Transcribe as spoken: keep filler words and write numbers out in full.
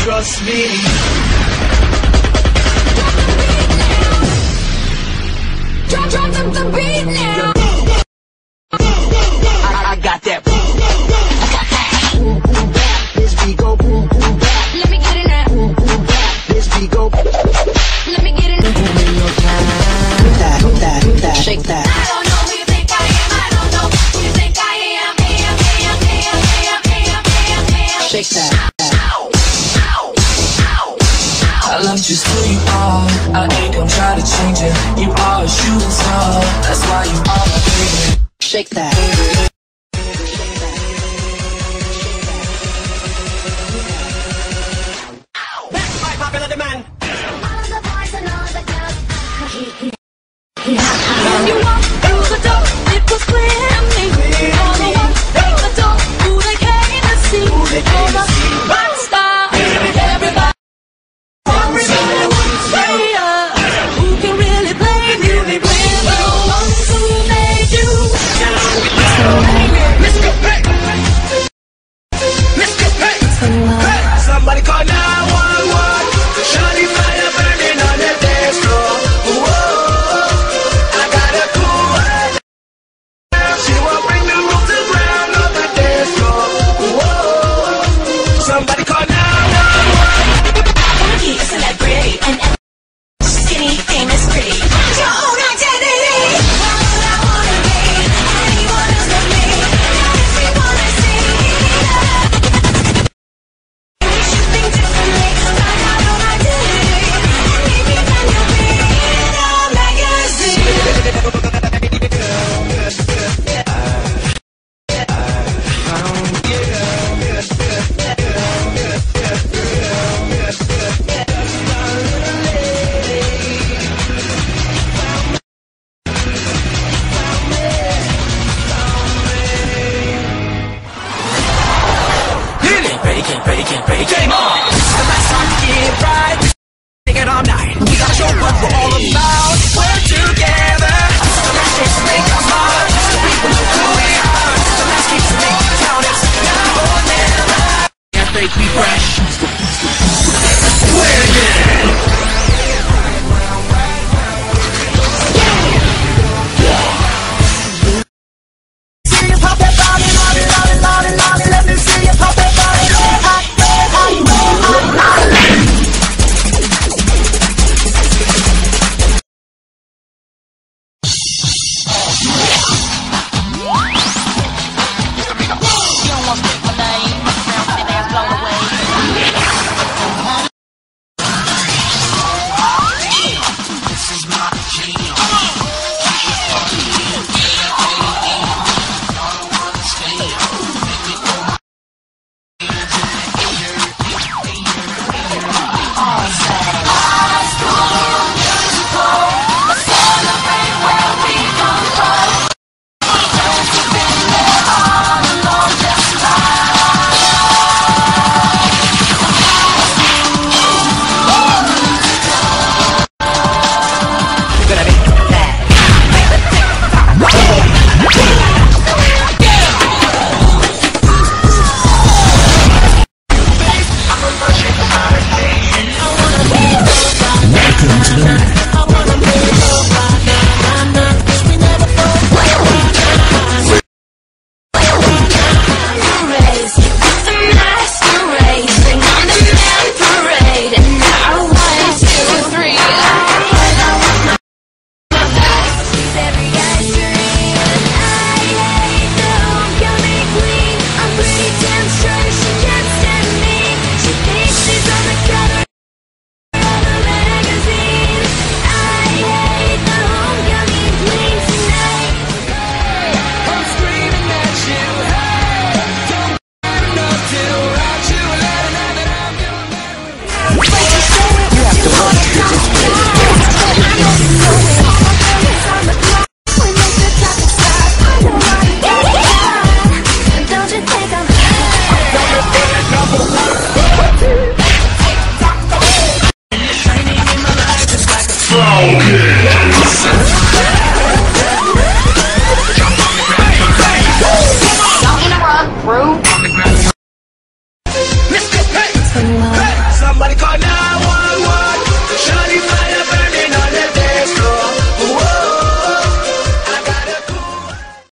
Trust me. Drop, drop, drop the beat now. I, I got that. Shake that. I don't know who you think I am. I don't know who you think I am. Am, am, am, am, am, am, am. Shake that. Ow, ow, ow, ow. I love just who you are. I ain't gonna try to change it. You are a shooting star. That's why you are my favorite. Shake that. That's by popular demand. All the boys and all the girls. Yeah. Magazine. broken.